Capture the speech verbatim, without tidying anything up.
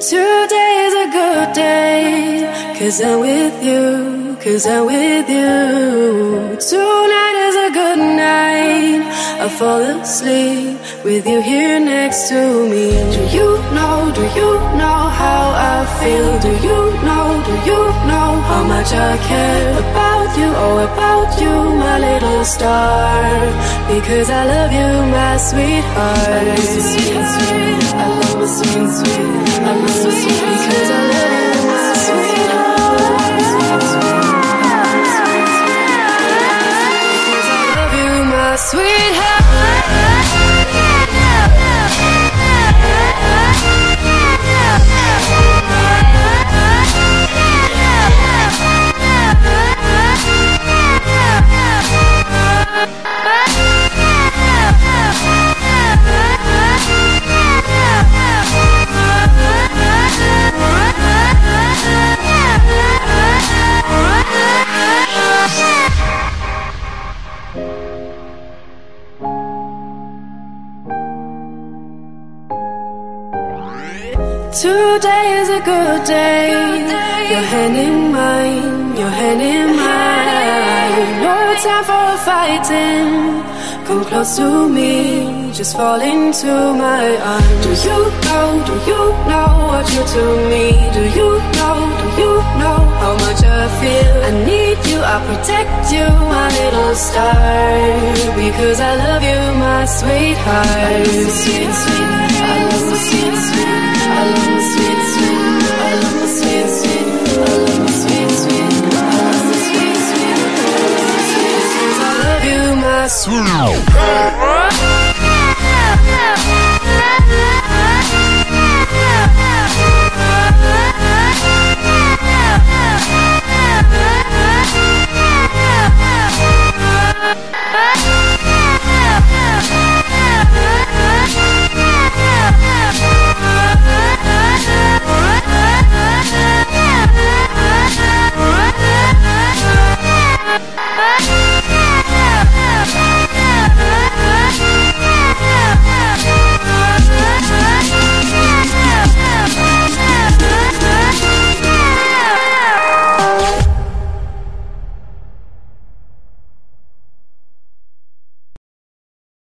Today's a good day, 'cause I'm with you, 'cause I'm with you. Tonight is a good night, I fall asleep with you here next to me. Do you know, do you know how I feel? Do you know, do you know how much I care about you, oh about you, my little star? Because I love you, my sweetheart. I love you, sweet, sweet. I love you, sweet, sweet. I love you, sweet, because I love you, my sweetheart. I love you, my sweetheart. Today is a good day, your hand in mine, your hand in mine. No time for fighting, come close to me, just fall into my arms. Do you know, do you know what you do to me? Do you know, do you know how much I feel? I need you, I'll protect you, my little star. Because I love you, my sweetheart. I love you, sweet, sweet. I love you, sweet, sweet. I love you, sweet, sweet. I love you, sweet, sweet. I love you, sweet, sweet. I love you, sweet, sweet. I love you, my sweet.